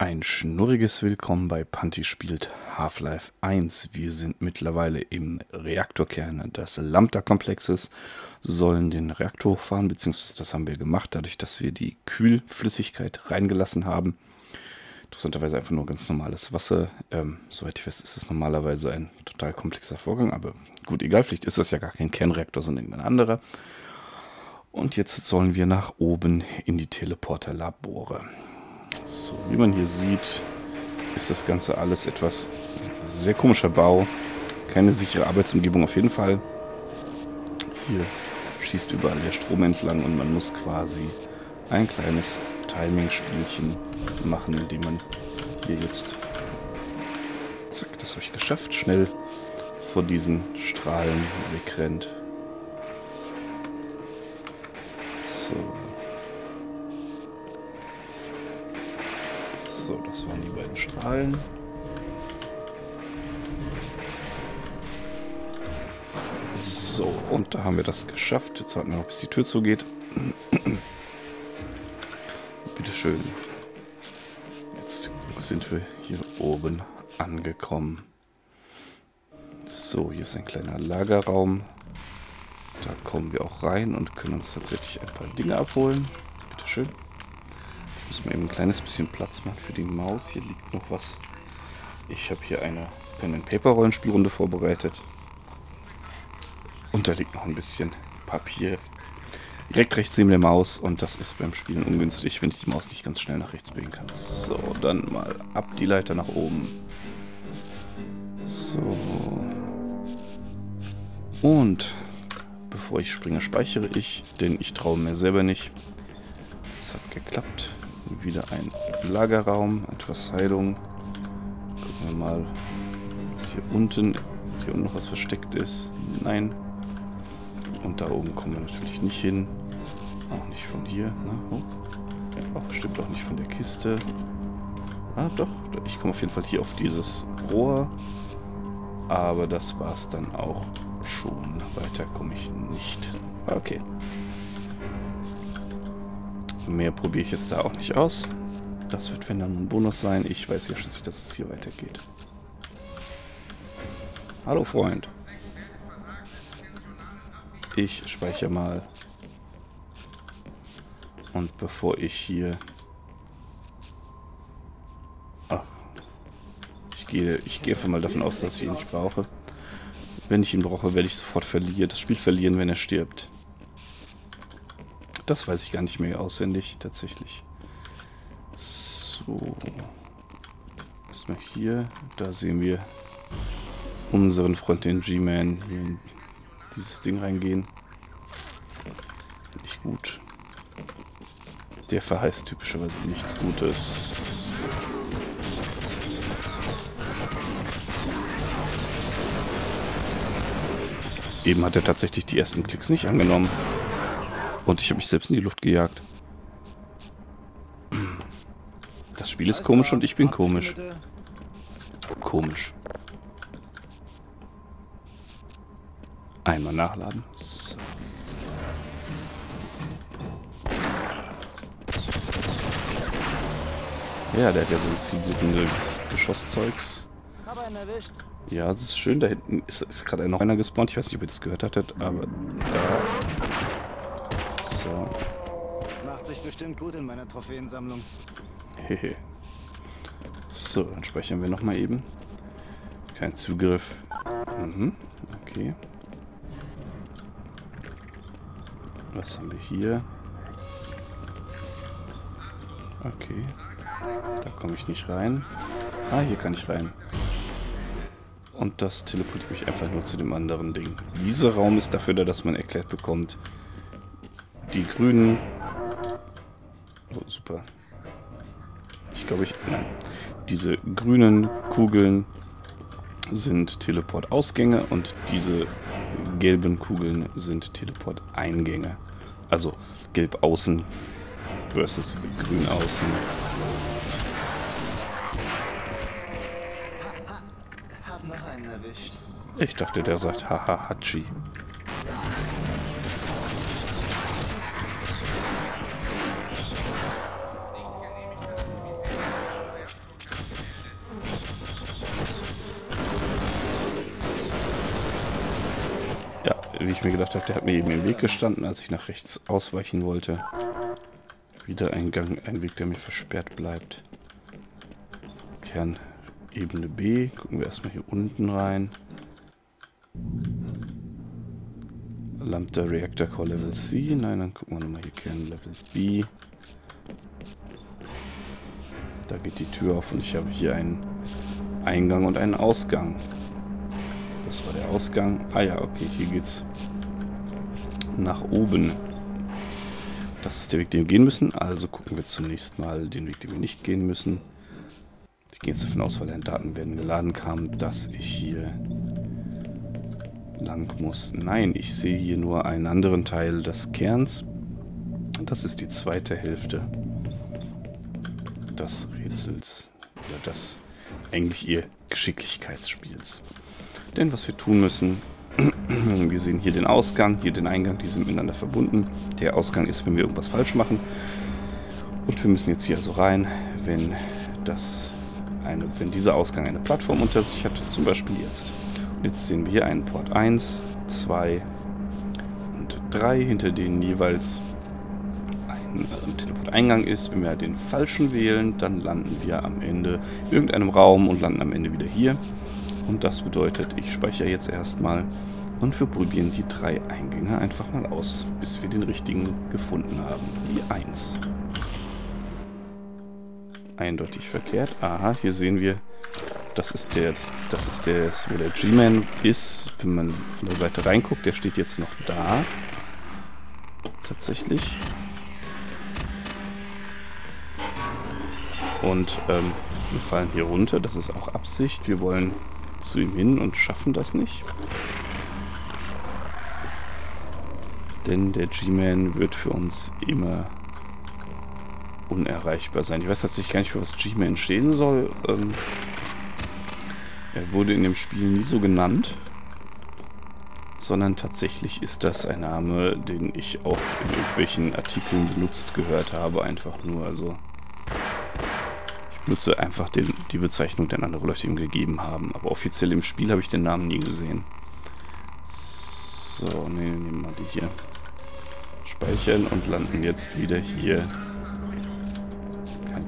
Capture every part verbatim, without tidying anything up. Ein schnurriges Willkommen bei Panthi spielt Half-Life eins. Wir sind mittlerweile im Reaktorkern des Lambda-Komplexes, sollen den Reaktor hochfahren, beziehungsweise das haben wir gemacht, dadurch, dass wir die Kühlflüssigkeit reingelassen haben. Interessanterweise einfach nur ganz normales Wasser. Ähm, soweit ich weiß, ist es normalerweise ein total komplexer Vorgang, aber gut, egal, vielleicht ist das ja gar kein Kernreaktor, sondern irgendein anderer. Und jetzt sollen wir nach oben in die Teleporterlabore. So, wie man hier sieht, ist das Ganze alles etwas sehr komischer Bau. Keine sichere Arbeitsumgebung auf jeden Fall. Hier schießt überall der Strom entlang und man muss quasi ein kleines Timing-Spielchen machen, indem man hier jetzt, zack, das habe ich geschafft, schnell vor diesen Strahlen wegrennt. So. So, das waren die beiden Strahlen. So, und da haben wir das geschafft. Jetzt warten wir noch, bis die Tür zugeht. Bitteschön. Jetzt sind wir hier oben angekommen. So, hier ist ein kleiner Lagerraum. Da kommen wir auch rein und können uns tatsächlich ein paar Dinge abholen. Bitteschön. Muss man eben ein kleines bisschen Platz machen für die Maus. Hier liegt noch was. Ich habe hier eine Pen-and-Paper-Rollenspielrunde vorbereitet. Und da liegt noch ein bisschen Papier. Direkt rechts neben der Maus. Und das ist beim Spielen ungünstig, wenn ich die Maus nicht ganz schnell nach rechts bewegen kann. So, dann mal ab die Leiter nach oben. So. Und bevor ich springe, speichere ich, denn ich traue mir selber nicht. Das hat geklappt. Wieder ein Lagerraum, etwas Heilung. Gucken wir mal, was hier unten, hier unten noch was versteckt ist. Nein. Und da oben kommen wir natürlich nicht hin. Auch nicht von hier. Na, hoch. Auch bestimmt auch nicht von der Kiste. Ah, doch. Ich komme auf jeden Fall hier auf dieses Rohr. Aber das war's dann auch schon. Weiter komme ich nicht. Okay. Mehr probiere ich jetzt da auch nicht aus. Das wird, wenn dann, ein Bonus sein. Ich weiß ja schließlich, dass es hier weitergeht. Hallo, Freund. Ich speichere mal. Und bevor ich hier... Ach. Ich gehe, ich gehe einfach mal davon aus, dass ich ihn nicht brauche. Wenn ich ihn brauche, werde ich sofort verlieren. Das Spiel verlieren, wenn er stirbt. Das weiß ich gar nicht mehr auswendig, tatsächlich. So. Erstmal hier. Da sehen wir unseren Freund, den G-Man, hier in dieses Ding reingehen. Nicht gut. Der verheißt typischerweise nichts Gutes. Eben hat er tatsächlich die ersten Klicks nicht angenommen. Und ich habe mich selbst in die Luft gejagt. Das Spiel ist komisch und ich bin komisch. Komisch. Einmal nachladen. So. Ja, der hat ja so ein zielsuchendes Geschosszeugs. Ja, das ist schön. Da hinten ist, ist gerade noch einer gespawnt. Ich weiß nicht, ob ihr das gehört hattet, aber... Da. So. Macht sich bestimmt gut in meiner Trophäensammlung. Hehe. So, dann speichern wir nochmal eben. Kein Zugriff. Mhm. Okay. Was haben wir hier? Okay. Da komme ich nicht rein. Ah, hier kann ich rein. Und das teleportiert mich einfach nur zu dem anderen Ding. Dieser Raum ist dafür da, dass man erklärt bekommt, die Grünen. Oh, super. Ich glaube, ich... Nein. Diese grünen Kugeln sind Teleportausgänge und diese gelben Kugeln sind Teleporteingänge. Also gelb außen versus grün außen. Hab noch einen erwischt. Ich dachte, der sagt haha Hatschi. wie ich mir gedacht habe, der hat mir eben im Weg gestanden, als ich nach rechts ausweichen wollte. Wieder ein Gang, ein Weg, der mir versperrt bleibt. Kernebene B. Gucken wir erstmal hier unten rein. Lambda Reactor Core Level C. Nein, dann gucken wir nochmal hier Kern Level B. Da geht die Tür auf und ich habe hier einen Eingang und einen Ausgang. Das war der Ausgang. Ah ja, okay, hier geht's nach oben. Das ist der Weg, den wir gehen müssen. Also gucken wir zunächst mal den Weg, den wir nicht gehen müssen. Ich gehe jetzt davon aus, weil an Daten werden geladen kamen, dass ich hier lang muss. Nein, ich sehe hier nur einen anderen Teil des Kerns. Das ist die zweite Hälfte des Rätsels. Oder das eigentlich ihr Geschicklichkeitsspiels. Denn was wir tun müssen, wir sehen hier den Ausgang, hier den Eingang, die sind miteinander verbunden. Der Ausgang ist, wenn wir irgendwas falsch machen. Und wir müssen jetzt hier also rein, wenn das eine, wenn dieser Ausgang eine Plattform unter sich hat, zum Beispiel jetzt. Jetzt sehen wir hier einen Port eins, zwei und drei, hinter denen jeweils ein äh, Teleport-Eingang ist. Wenn wir den falschen wählen, dann landen wir am Ende in irgendeinem Raum und landen am Ende wieder hier. Und das bedeutet, ich speichere jetzt erstmal und wir probieren die drei Eingänge einfach mal aus, bis wir den richtigen gefunden haben. Die eins. Eindeutig verkehrt. Aha, hier sehen wir, das ist der, das ist der, wo der G-Man ist. Wenn man von der Seite reinguckt, der steht jetzt noch da. Tatsächlich. Und ähm, wir fallen hier runter. Das ist auch Absicht. Wir wollen zu ihm hin und schaffen das nicht. Denn der G-Man wird für uns immer unerreichbar sein. Ich weiß tatsächlich gar nicht, für was G-Man stehen soll. Ähm, er wurde in dem Spiel nie so genannt, sondern tatsächlich ist das ein Name, den ich auch in irgendwelchen Artikeln benutzt gehört habe, einfach nur. Also ich benutze einfach den, die Bezeichnung, die andere Leute ihm gegeben haben, aber offiziell im Spiel habe ich den Namen nie gesehen. So, ne, nehmen wir die hier. Speichern und landen jetzt wieder hier.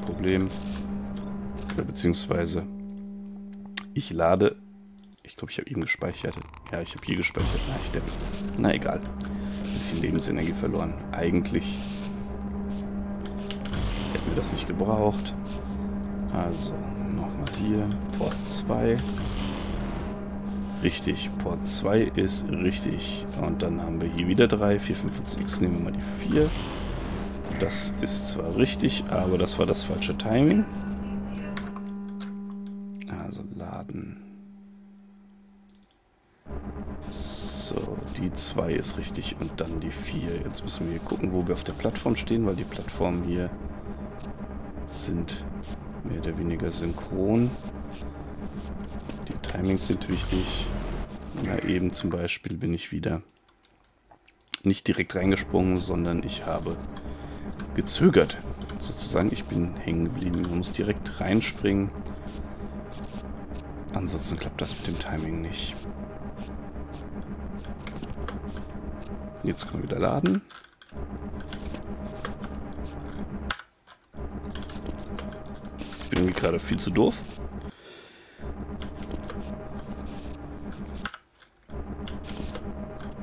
Problem. Beziehungsweise ich lade. Ich glaube, ich habe eben gespeichert. Ja, ich habe hier gespeichert. Na, ich depp. Na, egal. Ein bisschen Lebensenergie verloren. Eigentlich hätten wir das nicht gebraucht. Also, nochmal hier. Port zwei. Richtig. Port zwei ist richtig. Und dann haben wir hier wieder drei, vier, fünf und sechs. Nehmen wir mal die vier. Das ist zwar richtig, aber das war das falsche Timing. Also laden. So, die zwei ist richtig und dann die vier. Jetzt müssen wir hier gucken, wo wir auf der Plattform stehen, weil die Plattformen hier sind mehr oder weniger synchron. Die Timings sind wichtig. Na, eben zum Beispiel bin ich wieder nicht direkt reingesprungen, sondern ich habe gezögert, sozusagen. Ich bin hängen geblieben. Man muss direkt reinspringen. Ansonsten klappt das mit dem Timing nicht. Jetzt können wir wieder laden. Ich bin irgendwie gerade viel zu doof.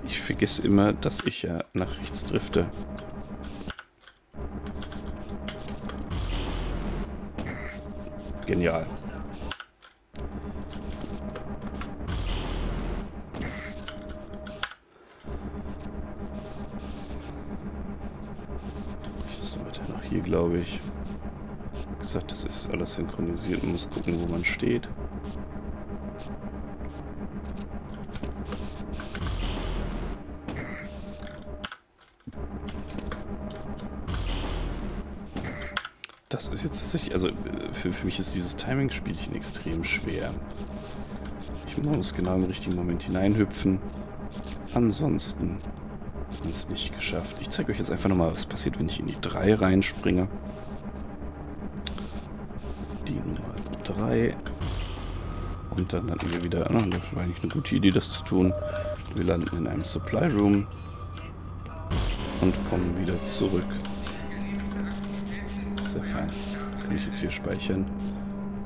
Ich vergesse immer, dass ich ja nach rechts drifte. Genial. Ich muss weiter nach hier, glaube ich. Wie gesagt, das ist alles synchronisiert. Man muss gucken, wo man steht. Das ist jetzt tatsächlich, also für, für mich ist dieses Timing-Spielchen extrem schwer. Ich muss genau im richtigen Moment hineinhüpfen. Ansonsten haben wir es nicht geschafft. Ich zeige euch jetzt einfach nochmal, was passiert, wenn ich in die drei reinspringe. Die Nummer drei. Und dann hatten wir wieder, oh, das war eigentlich eine gute Idee, das zu tun. Wir landen in einem Supply Room und kommen wieder zurück. Sehr fein. Kann ich jetzt hier speichern.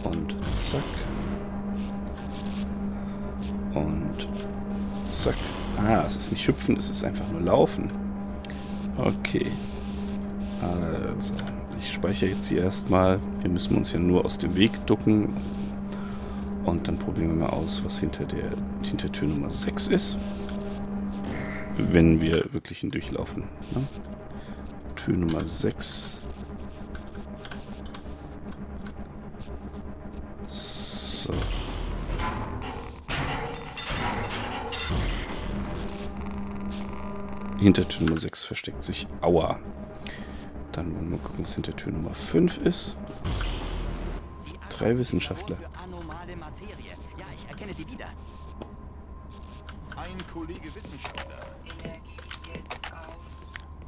Und zack. Und zack. Ah, es ist nicht hüpfen, es ist einfach nur laufen. Okay. Also, ich speichere jetzt hier erstmal. Wir müssen uns ja nur aus dem Weg ducken. Und dann probieren wir mal aus, was hinter der hinter Tür Nummer sechs ist. Wenn wir wirklich hindurchlaufen. Ne? Tür Nummer sechs. So. Hinter Tür Nummer sechs versteckt sich Aua. Dann wollen wir mal gucken, was hinter Tür Nummer fünf ist. Drei Wissenschaftler.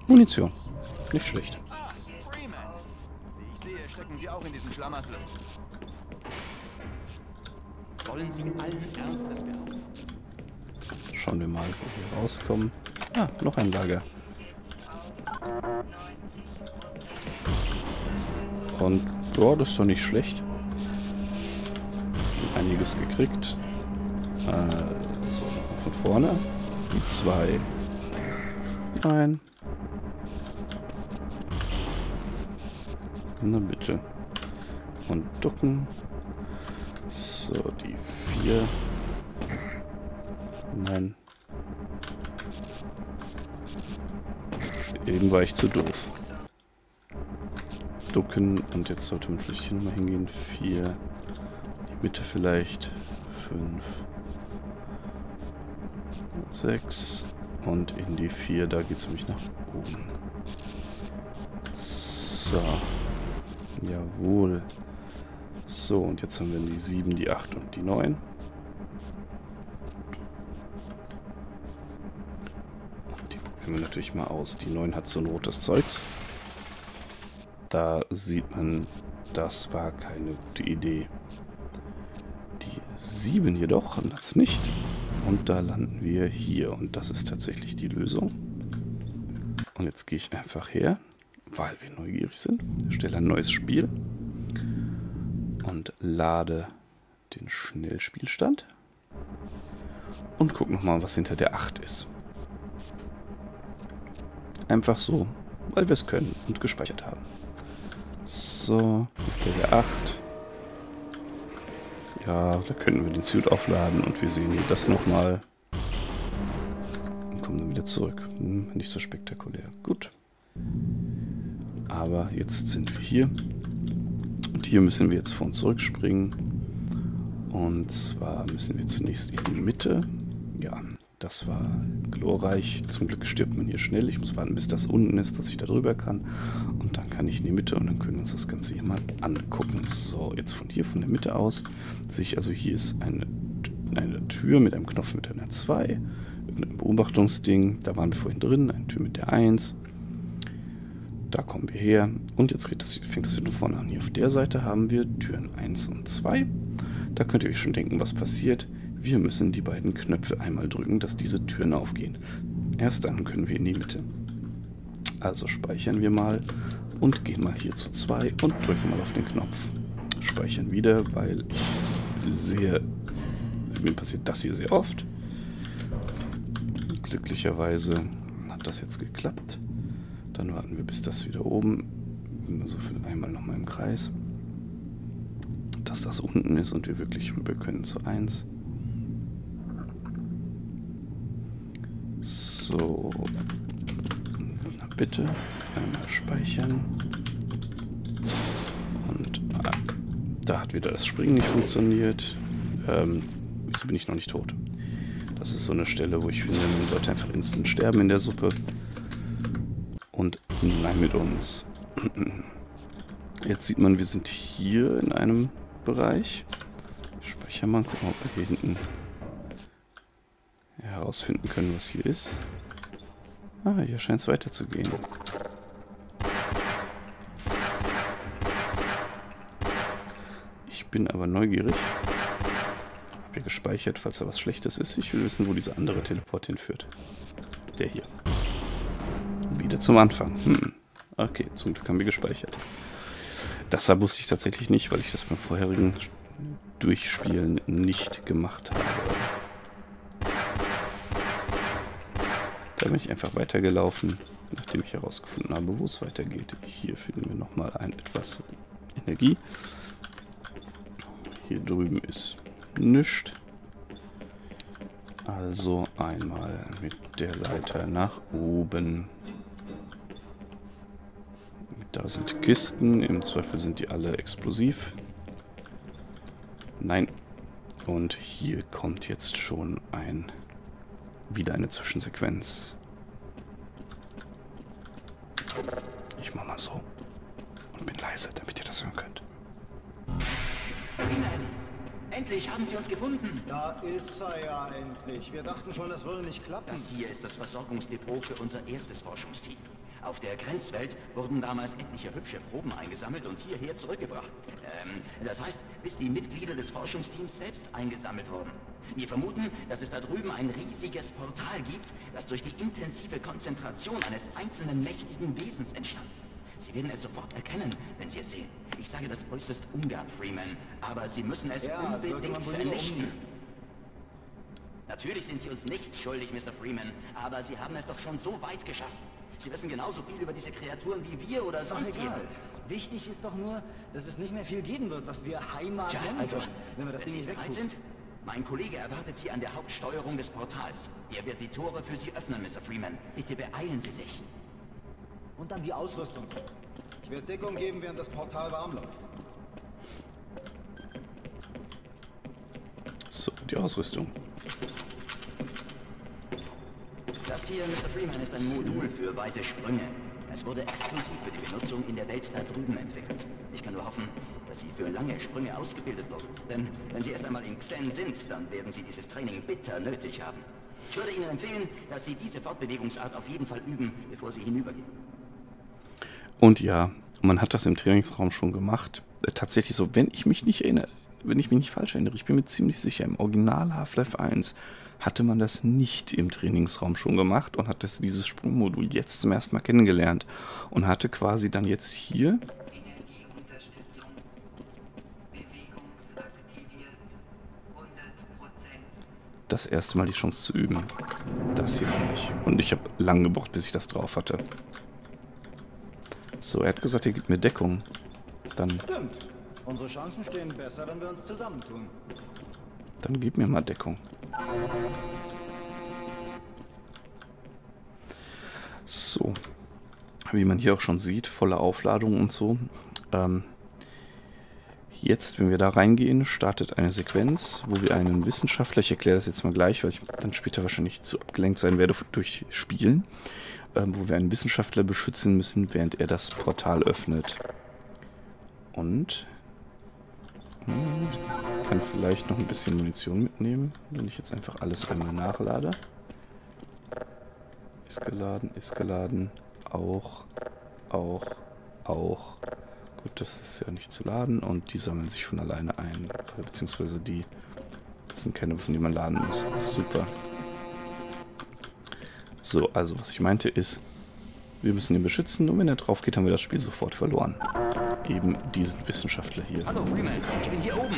Munition. Nicht schlecht. Ich sehe, stecken Sie auch in diesen Schlamassel. Wollen Sie allen Ernstes behaupten? Schauen wir mal, wo wir rauskommen. Ah, noch ein Lager. Und, ja, das ist doch nicht schlecht. Einiges gekriegt. Äh, so, von vorne. Die zwei. Nein. Na bitte. Und ducken. So, die vier. Nein. Eben war ich zu doof. Ducken und jetzt sollte man vielleicht hier nochmal hingehen. vier. Die Mitte vielleicht. fünf. sechs. Und in die vier, da geht es nämlich nach oben. So. Jawohl. So, und jetzt haben wir die sieben, die acht und die neun. Die probieren wir natürlich mal aus. Die neun hat so ein rotes Zeugs. Da sieht man, das war keine gute Idee. Die sieben jedoch hat es nicht. Und da landen wir hier. Und das ist tatsächlich die Lösung. Und jetzt gehe ich einfach her, weil wir neugierig sind. Stelle ein neues Spiel. Und lade den Schnellspielstand. Und guck nochmal, was hinter der acht ist. Einfach so, weil wir es können und gespeichert haben. So, hinter der acht. Ja, da könnten wir den Suit aufladen und wir sehen hier das nochmal. Und kommen dann wieder zurück. Hm, nicht so spektakulär. Gut. Aber jetzt sind wir hier. Und hier müssen wir jetzt vor und zurück springen. Und zwar müssen wir zunächst in die Mitte. Ja, das war glorreich. Zum Glück stirbt man hier schnell. Ich muss warten, bis das unten ist, dass ich da drüber kann. Und dann kann ich in die Mitte und dann können wir uns das Ganze hier mal angucken. So, jetzt von hier, von der Mitte aus. Sehe ich also, hier ist eine, eine Tür mit einem Knopf mit einer zwei. Ein Beobachtungsding. Da waren wir vorhin drin. Eine Tür mit der eins. Da kommen wir her. Und jetzt geht das, fängt das wieder vorne an. Hier auf der Seite haben wir Türen eins und zwei. Da könnt ihr euch schon denken, was passiert. Wir müssen die beiden Knöpfe einmal drücken, dass diese Türen aufgehen. Erst dann können wir in die Mitte. Also speichern wir mal und gehen mal hier zu zwei und drücken mal auf den Knopf. Speichern wieder, weil ich sehe, mir passiert das hier sehr oft. Glücklicherweise hat das jetzt geklappt. Dann warten wir, bis das wieder oben, also für einmal nochmal im Kreis, dass das unten ist und wir wirklich rüber können zu eins. So, na bitte, einmal speichern. Und ah, da hat wieder das Springen nicht funktioniert. Ähm, jetzt bin ich noch nicht tot. Das ist so eine Stelle, wo ich finde, man sollte einfach instant sterben in der Suppe. Und nein, mit uns. Jetzt sieht man, wir sind hier in einem Bereich. Ich speichere mal und gucken, ob wir hier hinten herausfinden können, was hier ist. Ah, hier scheint es weiterzugehen. Ich bin aber neugierig. Habe habe hier gespeichert, falls da was Schlechtes ist. Ich will wissen, wo dieser andere Teleport hinführt. Der hier. Wieder zum Anfang. Hm. Okay, zum Glück haben wir gespeichert. Das wusste ich tatsächlich nicht, weil ich das beim vorherigen Durchspielen nicht gemacht habe. Da bin ich einfach weitergelaufen, nachdem ich herausgefunden habe, wo es weitergeht. Hier finden wir nochmal ein etwas Energie. Hier drüben ist nichts. Also einmal mit der Leiter nach oben. Da sind Kisten. Im Zweifel sind die alle explosiv. Nein. Und hier kommt jetzt schon ein... wieder eine Zwischensequenz. Ich mach mal so. Und bin leise, damit ihr das hören könnt. Endlich haben sie uns gefunden. Da ist er ja endlich. Wir dachten schon, das würde nicht klappen. Das hier ist das Versorgungsdepot für unser erstes Forschungsteam. Auf der Grenzwelt wurden damals etliche hübsche Proben eingesammelt und hierher zurückgebracht. Ähm, das heißt, bis die Mitglieder des Forschungsteams selbst eingesammelt wurden. Wir vermuten, dass es da drüben ein riesiges Portal gibt, das durch die intensive Konzentration eines einzelnen mächtigen Wesens entstand. Sie werden es sofort erkennen, wenn Sie es sehen. Ich sage das äußerst ungern, Freeman, aber Sie müssen es ja, unbedingt vernichten. Natürlich sind Sie uns nichts schuldig, Mister Freeman, aber Sie haben es doch schon so weit geschafft. Sie wissen genauso viel über diese Kreaturen wie wir oder sonst jemand. Wichtig ist doch nur, dass es nicht mehr viel geben wird, was wir Heimat ja, nennen. Also, wenn wir das wenn Ding nicht bereit sind, mein Kollege erwartet Sie an der Hauptsteuerung des Portals. Er wird die Tore für Sie öffnen, Mister Freeman. Bitte beeilen Sie sich. Und dann die Ausrüstung. Ich werde Deckung geben, während das Portal warm läuft. So, die Ausrüstung. Das hier, Mister Freeman, ist ein Modul für weite Sprünge. Es wurde exklusiv für die Benutzung in der Welt da drüben entwickelt. Ich kann nur hoffen, dass Sie für lange Sprünge ausgebildet wurden. Denn wenn Sie erst einmal in Xen sind, dann werden Sie dieses Training bitter nötig haben. Ich würde Ihnen empfehlen, dass Sie diese Fortbewegungsart auf jeden Fall üben, bevor Sie hinübergehen. Und ja, man hat das im Trainingsraum schon gemacht. Äh, tatsächlich so, wenn ich mich nicht erinnere, wenn ich mich nicht falsch erinnere, ich bin mir ziemlich sicher, im Original Half-Life eins hatte man das nicht im Trainingsraum schon gemacht und hat das, dieses Sprungmodul jetzt zum ersten Mal kennengelernt und hatte quasi dann jetzt hier... das erste Mal die Chance zu üben. Das hier nicht. Und ich habe lang gebraucht, bis ich das drauf hatte. So, er hat gesagt, er gibt mir Deckung. Dann... stimmt. Unsere Chancen stehen besser, wenn wir uns zusammentun. Dann gib mir mal Deckung. So. Wie man hier auch schon sieht, volle Aufladung und so. Ähm... Jetzt, wenn wir da reingehen, startet eine Sequenz, wo wir einen Wissenschaftler, ich erkläre das jetzt mal gleich, weil ich dann später wahrscheinlich zu abgelenkt sein werde durch Spielen, äh, wo wir einen Wissenschaftler beschützen müssen, während er das Portal öffnet. Und ich kann vielleicht noch ein bisschen Munition mitnehmen, wenn ich jetzt einfach alles einmal nachlade. Ist geladen, ist geladen, auch, auch, auch. Das ist ja nicht zu laden und die sammeln sich von alleine ein, beziehungsweise die, das sind keine, von denen man laden muss. Super. So, also was ich meinte ist, wir müssen ihn beschützen und wenn er drauf geht, haben wir das Spiel sofort verloren. Eben diesen Wissenschaftler hier. Hallo Freeman, ich bin hier oben.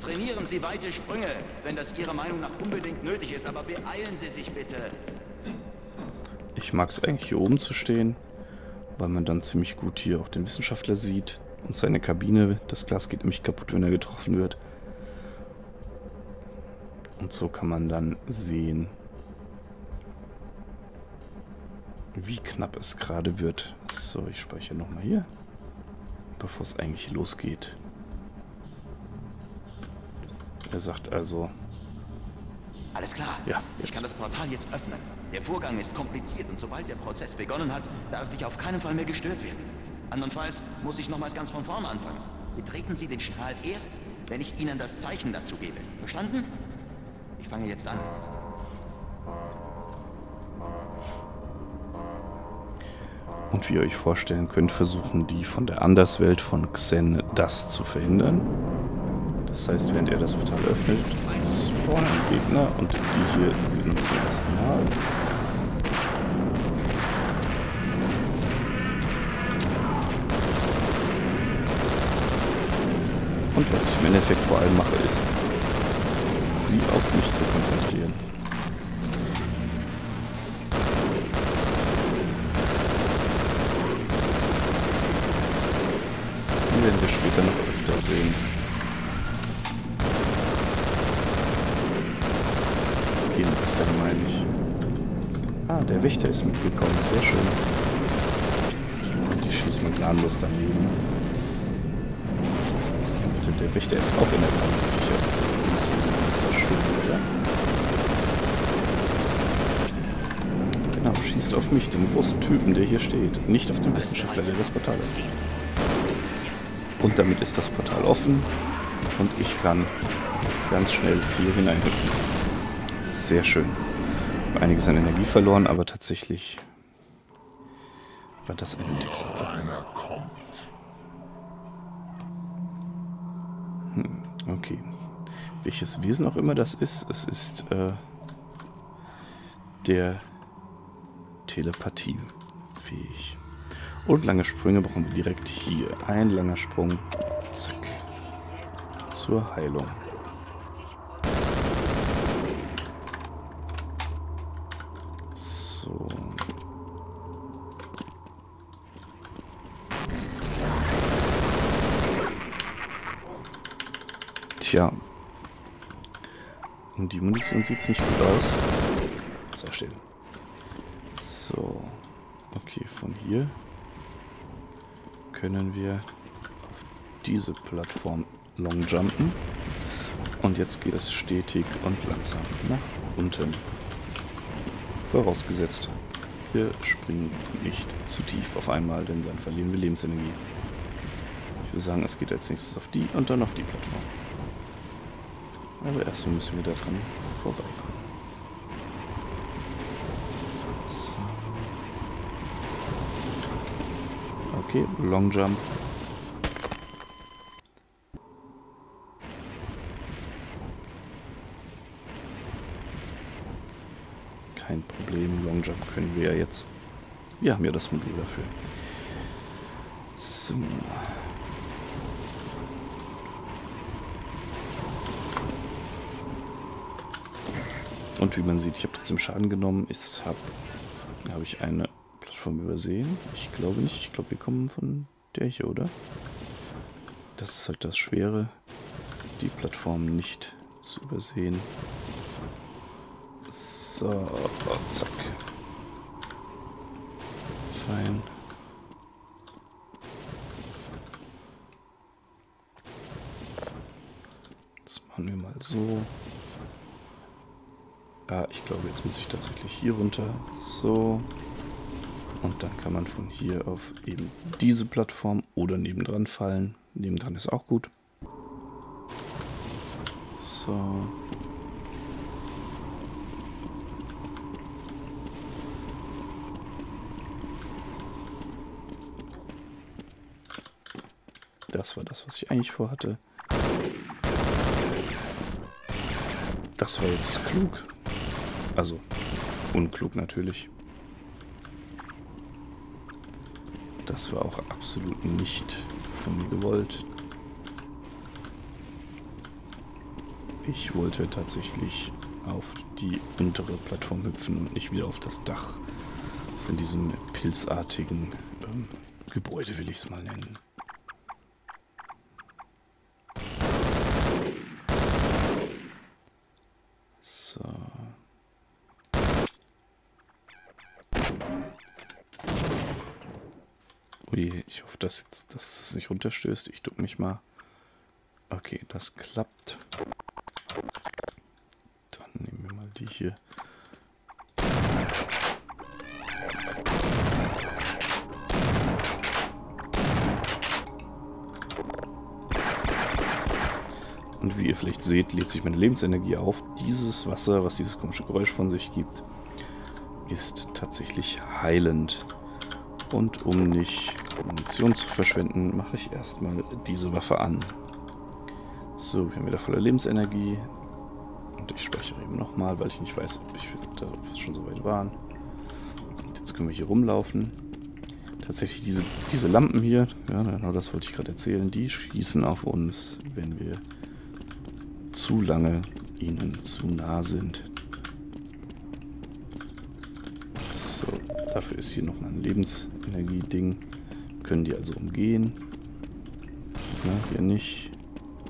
Trainieren Sie weite Sprünge, wenn das Ihrer Meinung nach unbedingt nötig ist, aber beeilen Sie sich bitte. Ich mag es eigentlich hier oben zu stehen, weil man dann ziemlich gut hier auch den Wissenschaftler sieht und seine Kabine. Das Glas geht nämlich kaputt, wenn er getroffen wird. Und so kann man dann sehen, wie knapp es gerade wird. So, ich speichere nochmal hier, bevor es eigentlich losgeht. Er sagt also... alles klar, ja, ich kann das Portal jetzt öffnen. Der Vorgang ist kompliziert und sobald der Prozess begonnen hat, darf ich auf keinen Fall mehr gestört werden. Andernfalls muss ich nochmals ganz von vorne anfangen. Betreten Sie den Strahl erst, wenn ich Ihnen das Zeichen dazu gebe. Verstanden? Ich fange jetzt an. Und wie ihr euch vorstellen könnt, versuchen die von der Anderswelt von Xen das zu verhindern. Das heißt, während er das Portal öffnet, spawnen Gegner und die hier sieht man zum ersten Mal. Und was ich im Endeffekt vor allem mache, ist, sie auf mich zu konzentrieren. Die werden wir später noch öfter sehen. Jeden ist dann, meine ich. Ah, der Wächter ist mitgekommen, sehr schön. Und die schießt man gnadenlos daneben. Der Wächter ist auch in der Kampffläche. Also, das ist doch schön, oder? Genau, schießt auf mich, den großen Typen, der hier steht. Nicht auf den Wissenschaftler, der das Portal öffnet. Und damit ist das Portal offen. Und ich kann ganz schnell hier hineinhüpfen. Sehr schön. Einiges an Energie verloren, aber tatsächlich war das eine Dicksopfer. Okay. Welches Wesen auch immer das ist, es ist äh, der Telepathie fähig. Und lange Sprünge brauchen wir direkt hier. Ein langer Sprung. Zack. Zur Heilung. So. Tja, und die Munition sieht nicht gut aus. Sehr still. So, okay, von hier können wir auf diese Plattform long jumpen. Und jetzt geht es stetig und langsam nach unten. Vorausgesetzt, wir springen nicht zu tief auf einmal, denn dann verlieren wir Lebensenergie. Ich würde sagen, es geht als nächstes auf die und dann auf die Plattform. Aber erstmal müssen wir da dran vorbeikommen. So. Okay, Long Jump. Kein Problem, Long Jump können wir ja jetzt. Wir haben ja das Modul dafür. So. Und wie man sieht, ich habe trotzdem Schaden genommen. Ist habe hab ich eine Plattform übersehen? Ich glaube nicht. Ich glaube, wir kommen von der hier, oder? Das ist halt das Schwere, die Plattform nicht zu übersehen. So, oh, zack. Fein. Das machen wir mal so. Ah, ich glaube, jetzt muss ich tatsächlich hier runter. So. Und dann kann man von hier auf eben diese Plattform oder nebendran fallen. Nebendran ist auch gut. So. Das war das, was ich eigentlich vorhatte. Das war jetzt klug. Also, unklug natürlich. Das war auch absolut nicht von mir gewollt. Ich wollte tatsächlich auf die untere Plattform hüpfen und nicht wieder auf das Dach von diesem pilzartigen ähm, Gebäude, will ich es mal nennen. Ich hoffe, dass jetzt, dass es nicht runterstößt. Ich duck mich mal. Okay, das klappt. Dann nehmen wir mal die hier. Und wie ihr vielleicht seht, lädt sich meine Lebensenergie auf. Dieses Wasser, was dieses komische Geräusch von sich gibt, ist tatsächlich heilend. Und um nicht Munition zu verschwenden, mache ich erstmal diese Waffe an. So, wir haben wieder voller Lebensenergie. Und ich speichere eben nochmal, weil ich nicht weiß, ob ich da schon so weit waren. Und jetzt können wir hier rumlaufen. Tatsächlich diese, diese Lampen hier, ja, genau das wollte ich gerade erzählen, die schießen auf uns, wenn wir zu lange ihnen zu nah sind. So, dafür ist hier nochmal ein Lebensenergie-Ding. Können die also umgehen. Ja, hier nicht.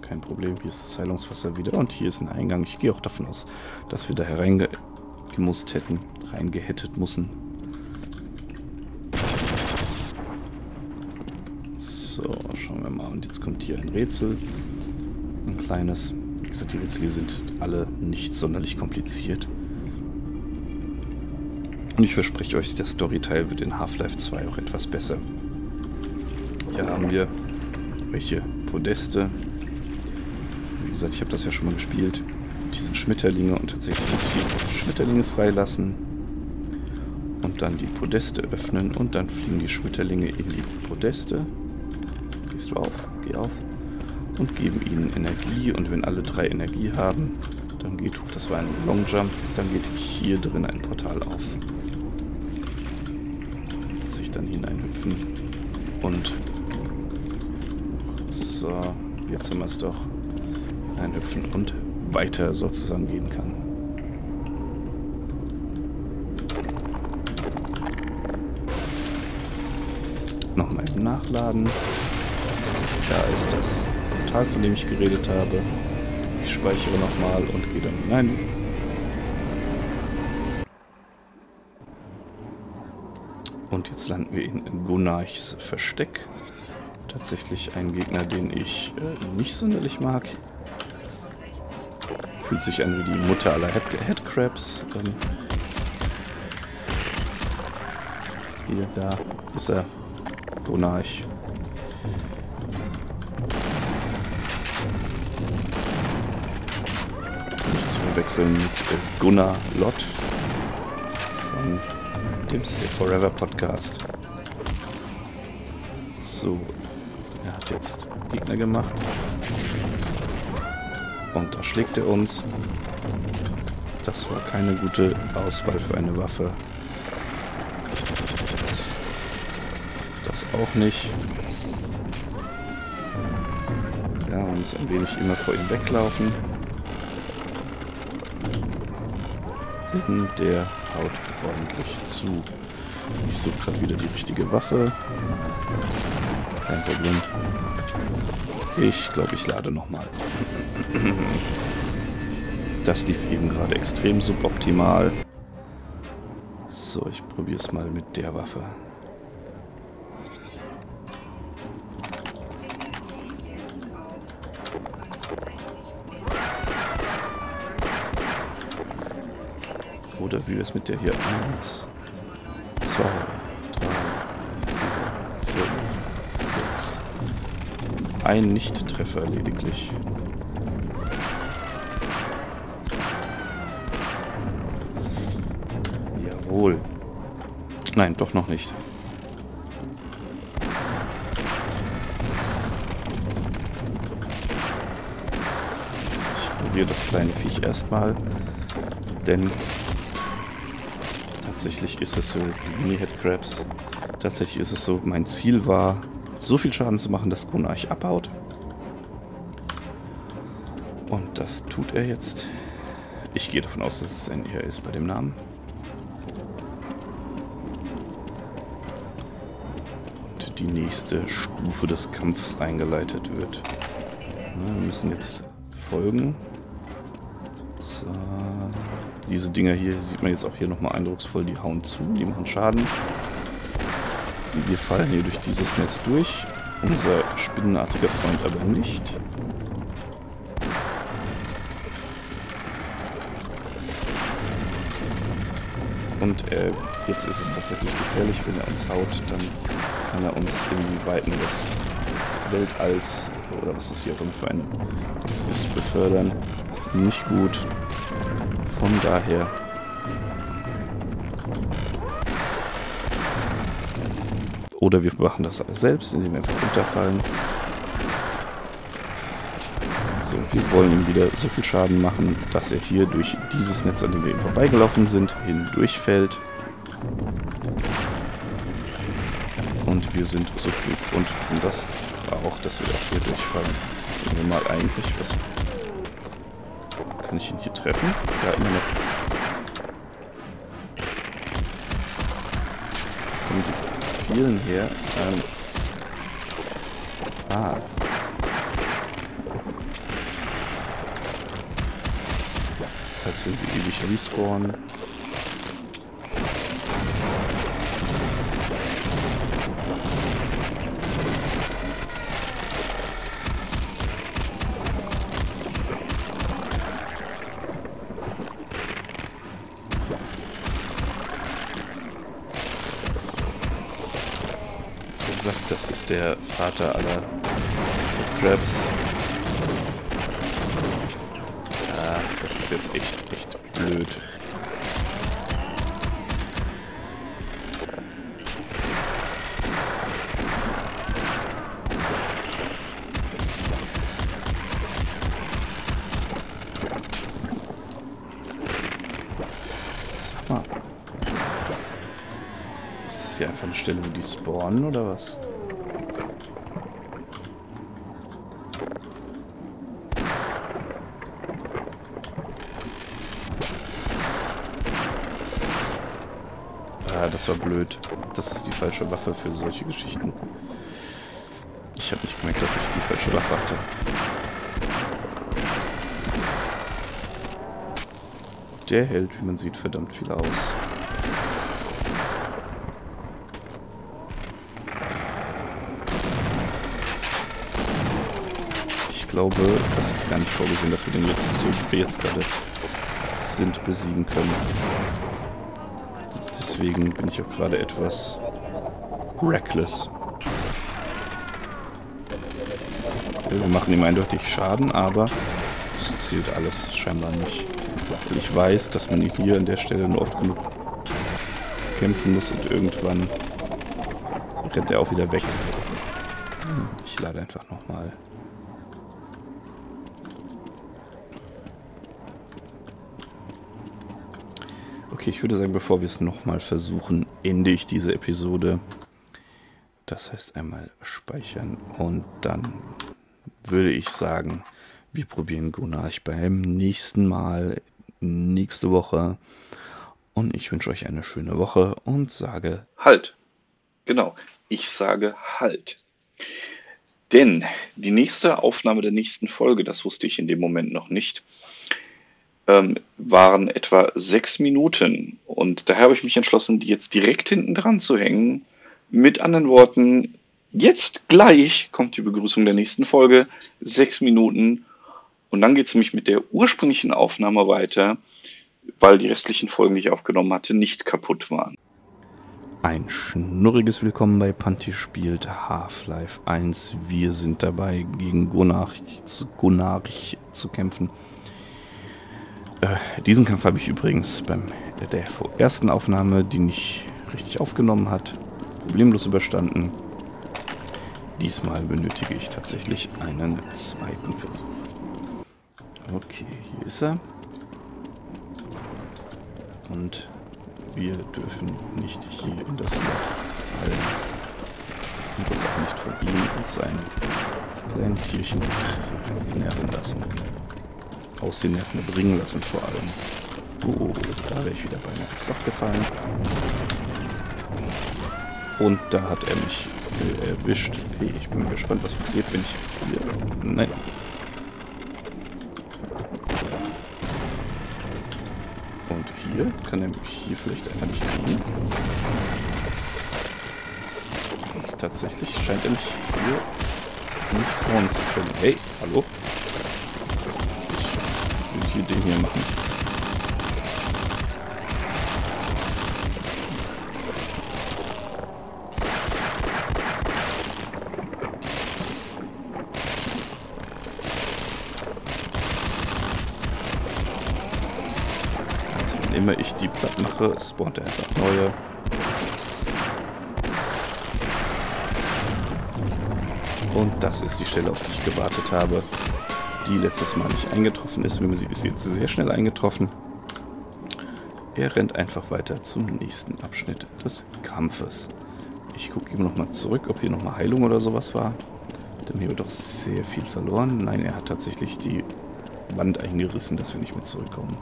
Kein Problem, hier ist das Heilungswasser wieder und hier ist ein Eingang. Ich gehe auch davon aus, dass wir da hereingemusst hätten, reingehättet müssen. So, schauen wir mal. Und jetzt kommt hier ein Rätsel. Ein kleines. Wie gesagt, die Rätsel hier sind alle nicht sonderlich kompliziert. Und ich verspreche euch, der Storyteil wird in Half-Life zwei auch etwas besser. Hier haben wir welche Podeste. Wie gesagt, ich habe das ja schon mal gespielt. Die sind Schmetterlinge und tatsächlich muss ich die Schmetterlinge freilassen. Und dann die Podeste öffnen und dann fliegen die Schmetterlinge in die Podeste. Gehst du auf? Geh auf. Und geben ihnen Energie. Und wenn alle drei Energie haben, dann geht, das war ein Long Jump, dann geht hier drin ein Portal auf. Dass ich dann hineinhüpfen. Und so, jetzt haben wir es doch. Einhüpfen und weiter sozusagen gehen kann. Nochmal eben nachladen. Da ist das Portal, von dem ich geredet habe. Ich speichere nochmal und gehe dann hinein. Und jetzt landen wir in Gonarchs Versteck. Tatsächlich ein Gegner, den ich äh, nicht sonderlich mag. Fühlt sich an wie die Mutter aller Headcrabs. Ähm Hier, da ist er. Gonarch. Nicht zu verwechseln mit äh, Gunnar Lott von dem Stay Forever Podcast. So, er hat jetzt Gegner gemacht. Und da schlägt er uns. Das war keine gute Auswahl für eine Waffe. Das auch nicht. Ja, man muss ein wenig immer vor ihm weglaufen. Denn der haut ordentlich zu. Ich suche gerade wieder die richtige Waffe. Kein Problem. Ich glaube, ich lade nochmal. Das lief eben gerade extrem suboptimal. So, ich probiere es mal mit der Waffe. Oder wie wäre es mit der hier? Eins, zwei, drei, vier, sechs. Ein Nichttreffer lediglich. Jawohl. Nein, doch noch nicht. Ich probiere das kleine Viech erstmal, denn tatsächlich ist es so, die Mini-Headcrabs, tatsächlich ist es so, mein Ziel war, so viel Schaden zu machen, dass Gonarch abhaut. Und das tut er jetzt. Ich gehe davon aus, dass es ein R ist bei dem Namen. Und die nächste Stufe des Kampfes eingeleitet wird. Wir müssen jetzt folgen. So. Diese Dinger hier, sieht man jetzt auch hier nochmal eindrucksvoll, die hauen zu, die machen Schaden. Wir fallen hier durch dieses Netz durch. Unser spinnenartiger Freund aber nicht. Und äh, jetzt ist es tatsächlich gefährlich, wenn er uns haut, dann kann er uns in die Weiten des Weltalls, oder was das hier auch immer für ein Dings ist, befördern. Nicht gut. Von daher... Oder wir machen das alles selbst, indem wir einfach runterfallen. So, wir wollen ihm wieder so viel Schaden machen, dass er hier durch dieses Netz, an dem wir eben vorbeigelaufen sind, hindurchfällt. Und wir sind so klug und tun das auch, dass wir auch hier durchfallen. Wenn wir mal eigentlich was... Kann ich ihn hier treffen? Ja, immer noch. Kommen die vielen her. Ähm ah. Als wenn sie ewig respawnen. Das ist der Vater aller Crabs. Ja, das ist jetzt echt, echt blöd. Sag mal. Ist das hier einfach eine Stelle, wo die spawnen oder was? Das war blöd. Das ist die falsche Waffe für solche Geschichten. Ich habe nicht gemerkt, dass ich die falsche Waffe hatte. Der hält, wie man sieht, verdammt viel aus. Ich glaube, das ist gar nicht vorgesehen, dass wir den jetzt, so wie wir jetzt gerade sind, besiegen können. Deswegen bin ich auch gerade etwas reckless. Wir machen ihm eindeutig Schaden, aber es zählt alles scheinbar nicht. Ich weiß, dass man hier an der Stelle nur oft genug kämpfen muss und irgendwann rennt er auch wieder weg. Ich lade einfach nochmal. Okay, ich würde sagen, bevor wir es nochmal versuchen, ende ich diese Episode. Das heißt einmal speichern und dann würde ich sagen, wir probieren Gonarch beim nächsten Mal, nächste Woche. Und ich wünsche euch eine schöne Woche und sage... Halt! Genau, ich sage halt. Denn die nächste Aufnahme der nächsten Folge, das wusste ich in dem Moment noch nicht, waren etwa sechs Minuten. Und daher habe ich mich entschlossen, die jetzt direkt hinten dran zu hängen. Mit anderen Worten, jetzt gleich kommt die Begrüßung der nächsten Folge. Sechs Minuten. Und dann geht es nämlich mit der ursprünglichen Aufnahme weiter, weil die restlichen Folgen, die ich aufgenommen hatte, nicht kaputt waren. Ein schnurriges Willkommen bei Panthi spielt Half-Life eins. Wir sind dabei, gegen Gonarch zu, Gonarch zu kämpfen. Äh, diesen Kampf habe ich übrigens bei der, der ersten Aufnahme, die nicht richtig aufgenommen hat, problemlos überstanden. Diesmal benötige ich tatsächlich einen zweiten Versuch. Okay, hier ist er. Und wir dürfen nicht hier in das Loch fallen. Und uns auch nicht von ihm und seinen kleinen Tierchen nerven lassen. Aus den Nerven bringen lassen vor allem. Oh, da wäre ich wieder beinahe ins Loch gefallen. Und da hat er mich äh, erwischt. Hey, ich bin gespannt, was passiert, wenn ich hier... Nein. Und hier? Kann er mich hier vielleicht einfach nicht kriegen? Tatsächlich scheint er mich hier nicht hauen zu können. Hey, hallo? Den hier machen. Also, wenn immer ich die platt mache, spawnt er einfach neue. Und das ist die Stelle, auf die ich gewartet habe. die letztes Mal nicht eingetroffen ist. Wenn man sieht, ist jetzt sehr schnell eingetroffen. Er rennt einfach weiter zum nächsten Abschnitt des Kampfes. Ich gucke immer noch mal zurück, ob hier noch mal Heilung oder sowas war. Denn hier wird doch sehr viel verloren. Nein, er hat tatsächlich die Wand eingerissen, dass wir nicht mehr zurückkommen.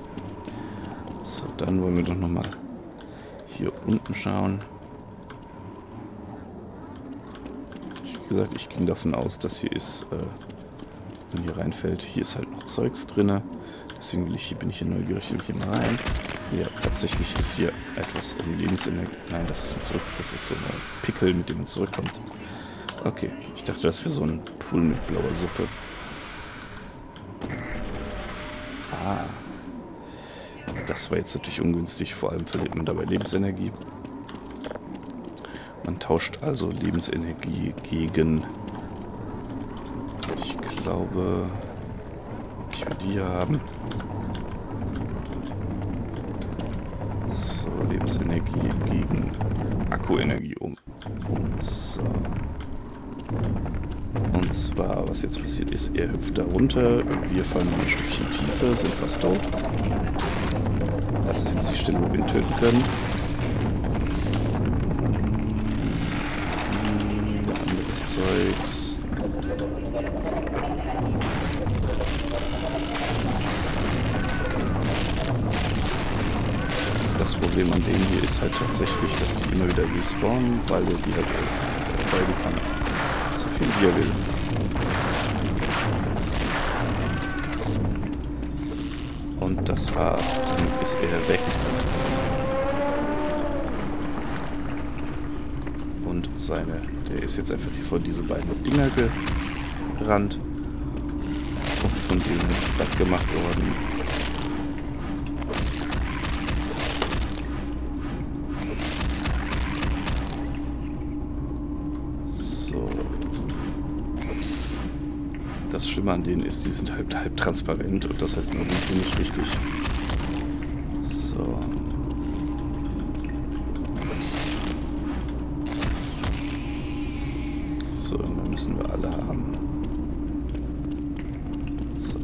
So, dann wollen wir doch noch mal hier unten schauen. Wie gesagt, ich ging davon aus, dass hier ist, äh, wenn hier reinfällt, hier ist halt noch Zeugs drin. Deswegen will ich hier, bin ich hier neugierig, ich hier mal rein. Ja, tatsächlich ist hier etwas um Lebensenergie. Nein, das ist zurück. Das ist so ein Pickel, mit dem man zurückkommt. Okay, ich dachte, das wäre so ein Pool mit blauer Suppe. Ah. Das war jetzt natürlich ungünstig, vor allem verliert man dabei Lebensenergie. Man tauscht also Lebensenergie gegen... Ich glaube... Ich will die haben. So, Lebensenergie gegen Akkuenergie um. So. Und zwar, was jetzt passiert ist, er hüpft da runter, wir fallen ein Stückchen tiefer, sind fast tot. Das ist jetzt die Stelle, wo wir ihn töten können. Zeugs. Das Problem an denen hier ist halt tatsächlich, dass die immer wieder respawnen, weil er die halt erzeugen kann. So viel wie er will. Und das war's. Dann ist er weg. Und seine... Der ist jetzt einfach hier vor diese beiden Dinger gerannt. Und von denen platt gemacht worden. So. Das Schlimme an denen ist, die sind halb, halb transparent und das heißt, man sieht sie nicht richtig. So. So, dann müssen wir alle haben. So.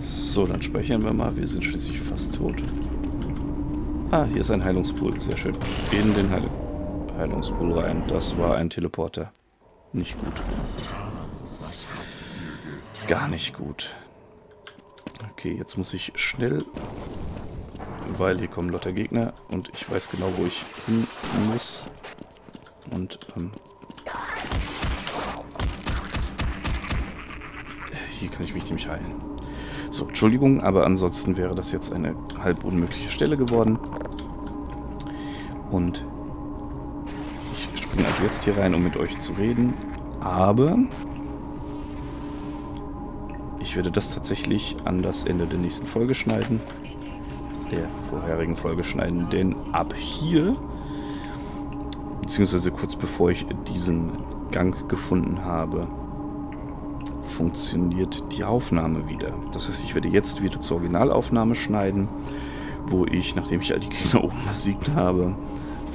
So, dann speichern wir mal. Wir sind schließlich fast tot. Ah, hier ist ein Heilungspool. Sehr schön. In den Heil Heilungspool rein. Das war ein Teleporter. Nicht gut. Gar nicht gut. Okay, jetzt muss ich schnell... Weil hier kommen lauter Gegner und ich weiß genau, wo ich hin muss. Und ähm, hier kann ich mich nämlich heilen. So, Entschuldigung, aber ansonsten wäre das jetzt eine halb unmögliche Stelle geworden. Und ich springe also jetzt hier rein, um mit euch zu reden. Aber ich werde das tatsächlich an das Ende der nächsten Folge schneiden. Der vorherigen Folge schneiden, denn ab hier, beziehungsweise kurz bevor ich diesen Gang gefunden habe, funktioniert die Aufnahme wieder. Das heißt, ich werde jetzt wieder zur Originalaufnahme schneiden, wo ich, nachdem ich all die Gegner oben besiegt habe,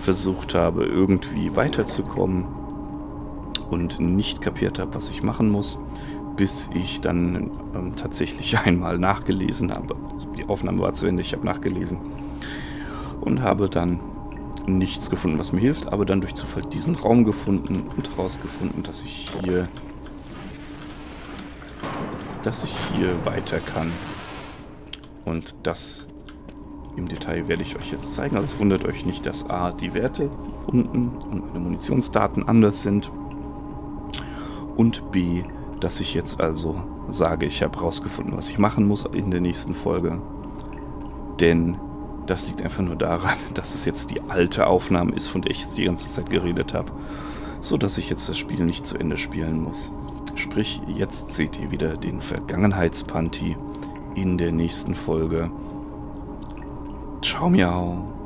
versucht habe, irgendwie weiterzukommen und nicht kapiert habe, was ich machen muss, bis ich dann ähm, tatsächlich einmal nachgelesen habe. Die Aufnahme war zu Ende, ich habe nachgelesen und habe dann nichts gefunden, was mir hilft, aber dann durch Zufall diesen Raum gefunden und herausgefunden, dass ich hier dass ich hier weiter kann. Und das im Detail werde ich euch jetzt zeigen. Also wundert euch nicht, dass A, die Werte unten und meine Munitionsdaten anders sind und B, dass ich jetzt also sage, ich habe rausgefunden, was ich machen muss in der nächsten Folge. Denn das liegt einfach nur daran, dass es jetzt die alte Aufnahme ist, von der ich jetzt die ganze Zeit geredet habe. So dass ich jetzt das Spiel nicht zu Ende spielen muss. Sprich, jetzt seht ihr wieder den Vergangenheitspanthi in der nächsten Folge. Ciao, miau.